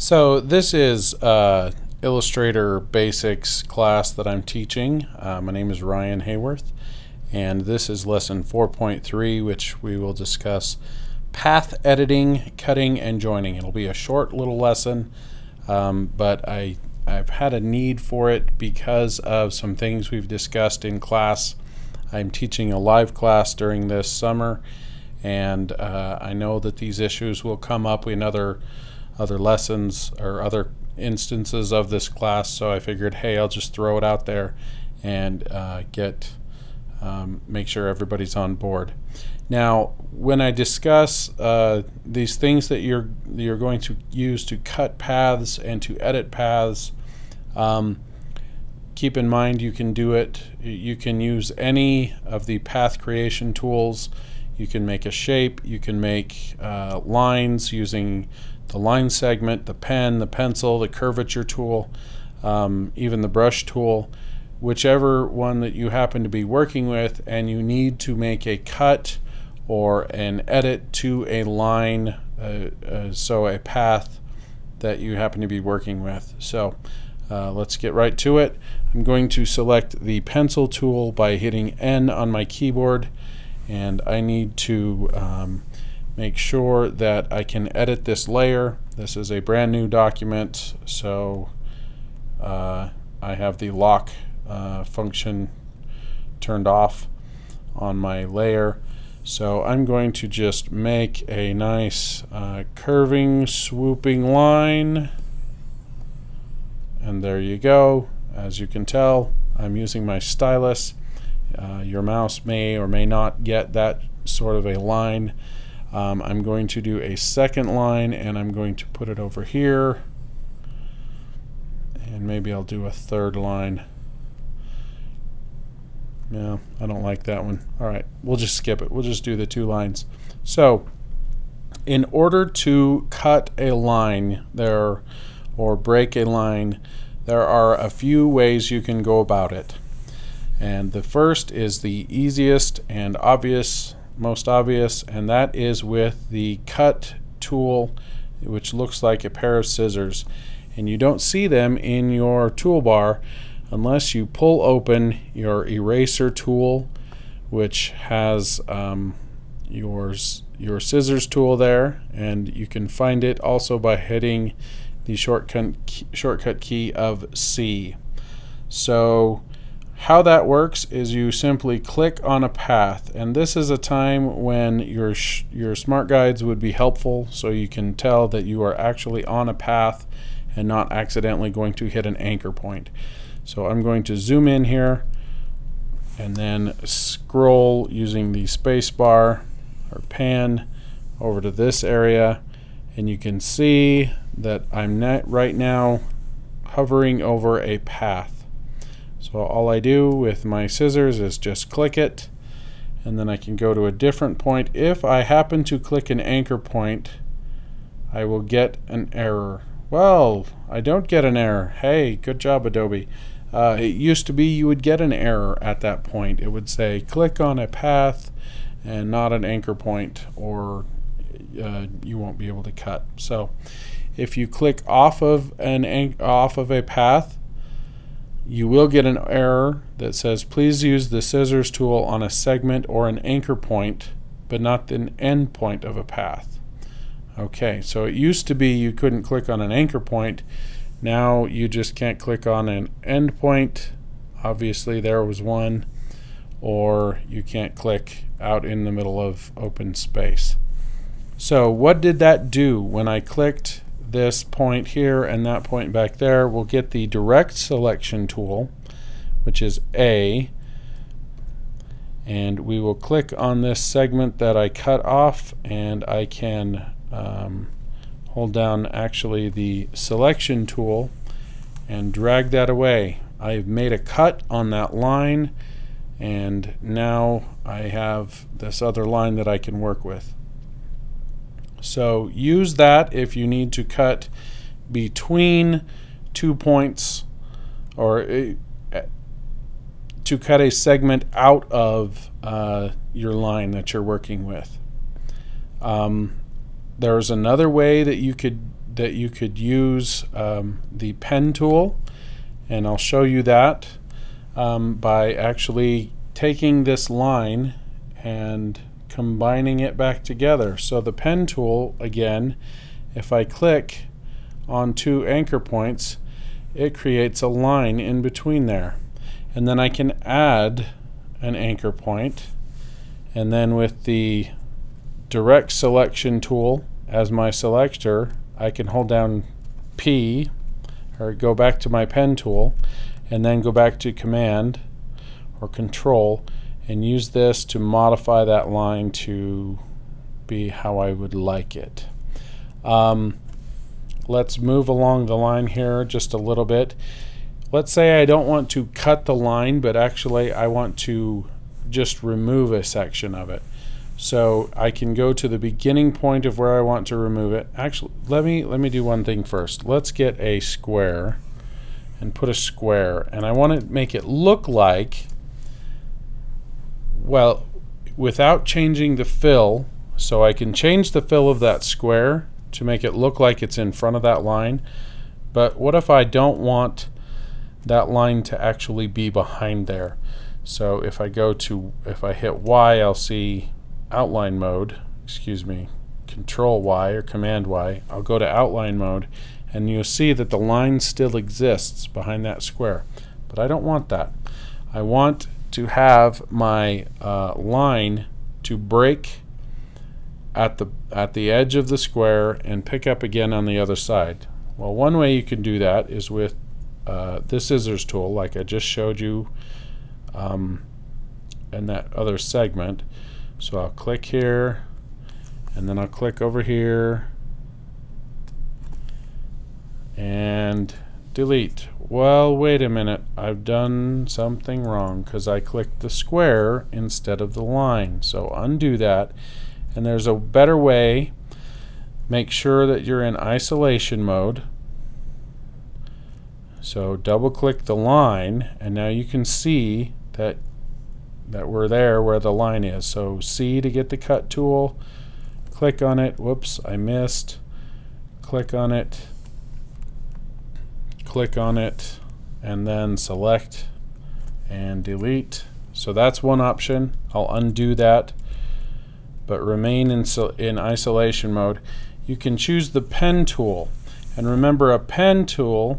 So this is Illustrator Basics class that I'm teaching. My name is Ryan Haworth, and this is lesson 4.3, which we will discuss path editing, cutting, and joining. It'll be a short little lesson, but I've had a need for it because of some things we've discussed in class. I'm teaching a live class during this summer, and I know that these issues will come up in other lessons or other instances of this class, so I figured, hey, I'll just throw it out there and make sure everybody's on board. Now, when I discuss these things that you're going to use to cut paths and to edit paths, keep in mind you can do it. You can use any of the path creation tools. You can make a shape. You can make lines using the line segment, the pen, the pencil, the curvature tool, even the brush tool, whichever one that you happen to be working with, and you need to make a cut or an edit to a line, so a path that you happen to be working with. So let's get right to it. I'm going to select the pencil tool by hitting N on my keyboard, and I need to make sure that I can edit this layer. This is a brand new document, so I have the lock function turned off on my layer. So I'm going to just make a nice curving, swooping line, and there you go. As you can tell, I'm using my stylus. Your mouse may or may not get that sort of a line. I'm going to do a second line, and I'm going to put it over here, and maybe I'll do a third line. No, I don't like that one. Alright, we'll just skip it. We'll just do the two lines. So in order to cut a line or break a line, there are a few ways you can go about it. And the first is the easiest and most obvious, and that is with the cut tool, which looks like a pair of scissors, and you don't see them in your toolbar unless you pull open your eraser tool, which has your scissors tool there, and you can find it also by hitting the shortcut key of C. So how that works is you simply click on a path, and this is a time when your smart guides would be helpful, so you can tell that you are actually on a path and not accidentally going to hit an anchor point. So I'm going to zoom in here and then scroll using the space bar or pan over to this area, and you can see that I'm right now hovering over a path. So all I do with my scissors is just click it, and then I can go to a different point. If I happen to click an anchor point, I will get an error. Well, I don't get an error. Hey, good job, Adobe. It used to be you would get an error at that point. It would say click on a path and not an anchor point, or you won't be able to cut. So if you click off of a path, you will get an error that says please use the scissors tool on a segment or an anchor point, but not an end point of a path. Okay, so it used to be you couldn't click on an anchor point. Now you just can't click on an end point. Obviously there was one. Or you can't click out in the middle of open space. So what did that do when I clicked this point here and that point back there? We'll get the direct selection tool, which is A, and we will click on this segment that I cut off, and I can hold down actually the selection tool and drag that away. I've made a cut on that line, and now I have this other line that I can work with. So use that if you need to cut between two points, or to cut a segment out of your line that you're working with. There's another way that you could that you could use the pen tool, and I'll show you that by actually taking this line and combining it back together. So the pen tool, again, if I click on two anchor points, it creates a line in between there, and then I can add an anchor point, and then with the direct selection tool as my selector, I can hold down P or go back to my pen tool and then go back to Command or Control and use this to modify that line to be how I would like it. Let's move along the line here just a little bit. Let's say I don't want to cut the line, but actually I want to just remove a section of it. So I can go to the beginning point of where I want to remove it. Actually, let me do one thing first. Let's get a square and put a square, and I want to make it look like, well, without changing the fill, so I can change the fill of that square to make it look like it's in front of that line. But what if I don't want that line to actually be behind there? So if I go to, if I hit Y, I'll see outline mode, excuse me, Control Y or Command Y, I'll go to outline mode, and you'll see that the line still exists behind that square. But I don't want that. I want to have my line to break at the edge of the square and pick up again on the other side. Well, one way you can do that is with the scissors tool, like I just showed you in that other segment. So I'll click here, and then I'll click over here, and delete. Well, wait a minute, I've done something wrong because I clicked the square instead of the line. So undo that, and there's a better way. Make sure that you're in isolation mode. So double click the line, and now you can see that we're there where the line is. So C to get the cut tool, click on it, whoops, I missed, click on it, click on it, and then select and delete. So that's one option. I'll undo that, but remain in isolation mode. You can choose the pen tool, and remember, the pen tool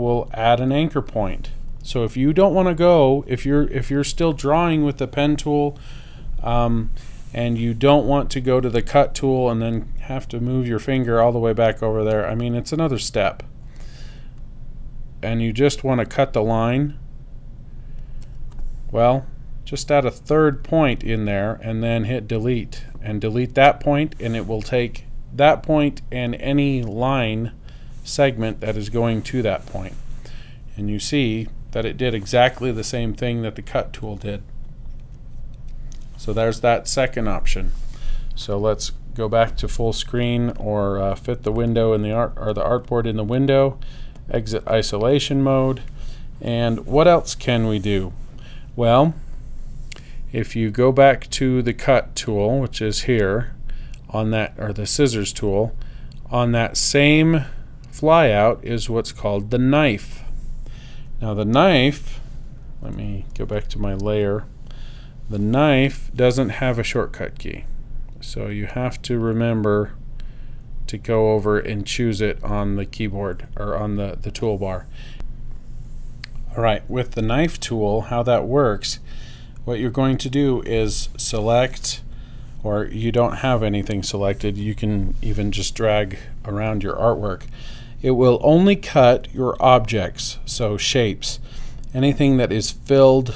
will add an anchor point. So if you don't want to go, if you're still drawing with the pen tool and you don't want to go to the cut tool and then have to move your finger all the way back over there, I mean, it's another step, and you just want to cut the line, well, just add a third point in there and then hit delete, and delete that point, and it will take that point and any line segment that is going to that point. And you see that it did exactly the same thing that the cut tool did. So there's that second option. So let's go back to full screen, or fit the window in the artboard in the window, exit isolation mode. And what else can we do? Well, if you go back to the cut tool, which is here on that, or the scissors tool, on that same flyout is what's called the knife. Now the knife, let me go back to my layer, the knife doesn't have a shortcut key. So you have to remember to go over and choose it on the keyboard or on the toolbar. Alright, with the knife tool, how that works, what you're going to do is select, or you don't have anything selected, you can even just drag around your artwork. It will only cut your objects, so shapes, anything that is filled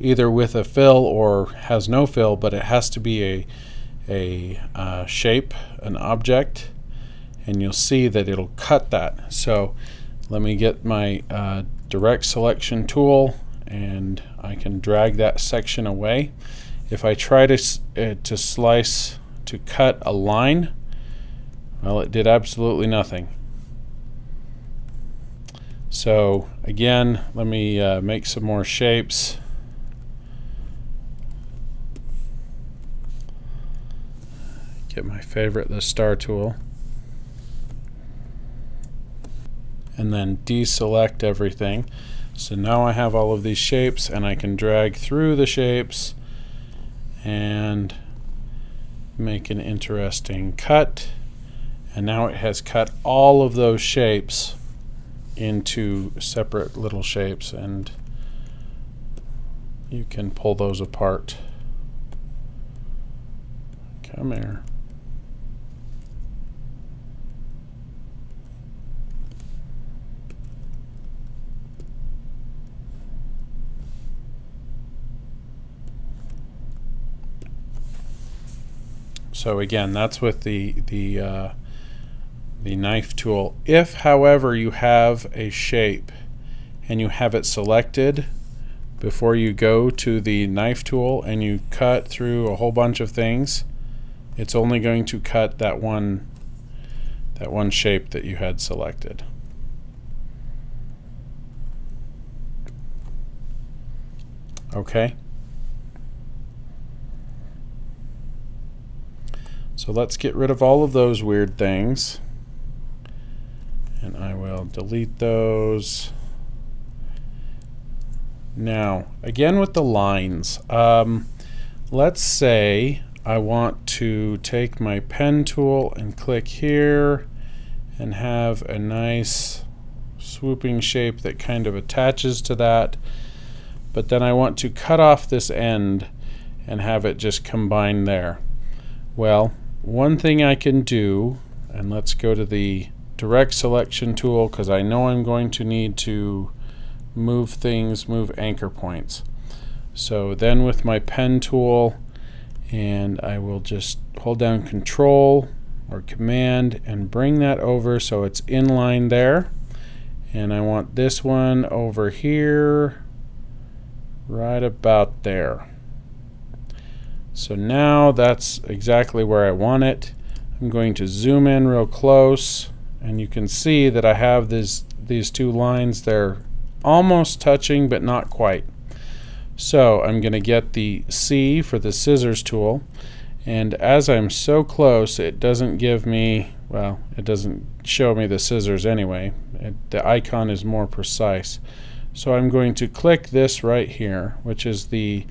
either with a fill or has no fill, but it has to be a shape, an object, and you'll see that it'll cut that. So let me get my direct selection tool, and I can drag that section away. If I try to slice, to cut a line, well, it did absolutely nothing. So again, let me make some more shapes. Get my favorite, the star tool. and then deselect everything. So now I have all of these shapes, and I can drag through the shapes and make an interesting cut. And now it has cut all of those shapes into separate little shapes, and you can pull those apart. Come here. So again, that's with the knife tool. If, however, you have a shape and you have it selected before you go to the knife tool and you cut through a whole bunch of things, it's only going to cut that one shape that you had selected. Okay. So let's get rid of all of those weird things, and I will delete those. Now, again with the lines, let's say I want to take my pen tool and click here and have a nice swooping shape that kind of attaches to that, but then I want to cut off this end and have it just combine there. Well, one thing I can do, and let's go to the direct selection tool because I know I'm going to need to move things, move anchor points. So then with my pen tool, and I will just hold down Control or Command and bring that over so it's in line there. And I want this one over here, right about there. So now that's exactly where I want it. I'm going to zoom in real close, and you can see that I have these two lines. They're almost touching, but not quite. So I'm going to get the C for the scissors tool, and as I'm so close, it doesn't give me, well, it doesn't show me the scissors anyway. The icon is more precise. So I'm going to click this right here, which is the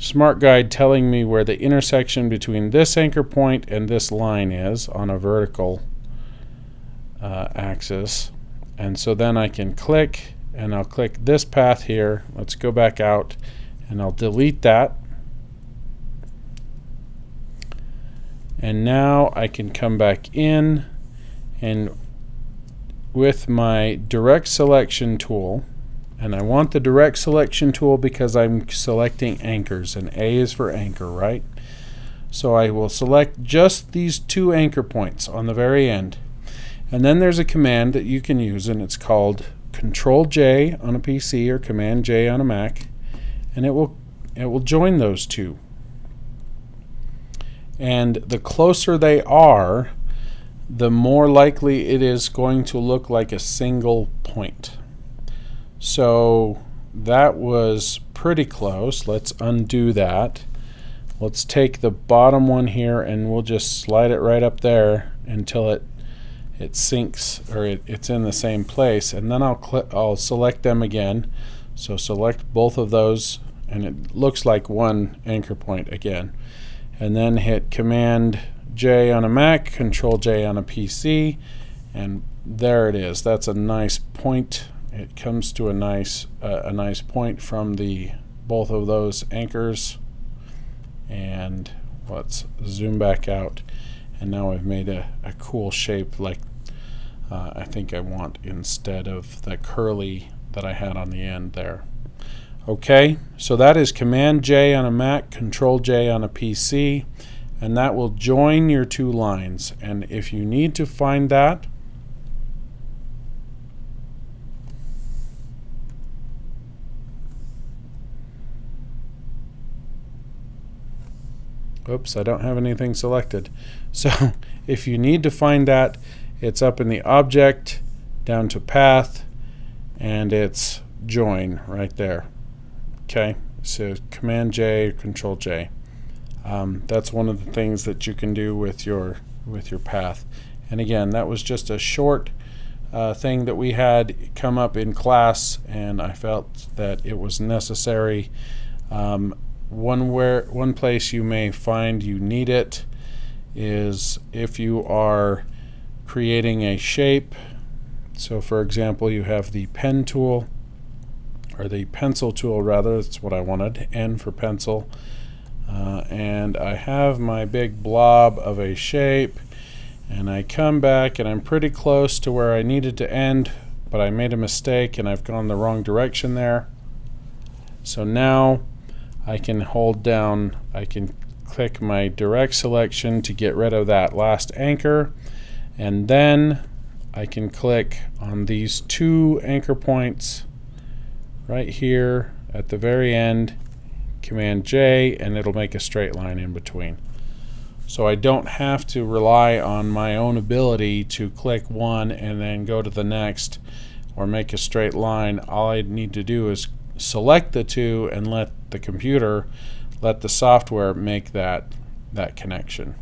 Smart Guide telling me where the intersection between this anchor point and this line is on a vertical axis. And so then I can click, and I'll click this path here. Let's go back out, and I'll delete that. And now I can come back in, and with my direct selection tool, and I want the direct selection tool because I'm selecting anchors, and A is for anchor, right? So I will select just these two anchor points on the very end. And then there's a command that you can use, and it's called Control J on a PC or Command J on a Mac, and it will join those two. And the closer they are, the more likely it is going to look like a single point. So that was pretty close. Let's undo that. Let's take the bottom one here, and we'll just slide it right up there until it sinks, or it's in the same place. And then I'll select them again. So select both of those, and it looks like one anchor point again. And then hit Command J on a Mac, Control J on a PC, and there it is. That's a nice point. It comes to a nice point from the both of those anchors. And let's zoom back out, and now I've made a cool shape like I think I want, instead of the curly that I had on the end there. Okay, so that is Command J on a Mac, Control J on a PC, and that will join your two lines. And if you need to find that, oops, I don't have anything selected. So if you need to find that, it's up in the object, down to path, and it's join right there. Okay, so Command J, Control J. That's one of the things that you can do with your path. And again, that was just a short thing that we had come up in class, and I felt that it was necessary. One place you may find you need it is if you are creating a shape. So for example, you have the pen tool, or the pencil tool rather, that's what I wanted, N for pencil, and I have my big blob of a shape, and I come back and I'm pretty close to where I needed to end, but I made a mistake and I've gone the wrong direction there. So now I can hold down, I can click my direct selection to get rid of that last anchor, and then I can click on these two anchor points right here at the very end, Command J, and it'll make a straight line in between. So I don't have to rely on my own ability to click one and then go to the next or make a straight line. All I need to do is select the two and let the computer, let the software make that connection.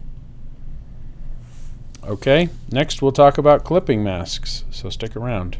Okay, next we'll talk about clipping masks, so stick around.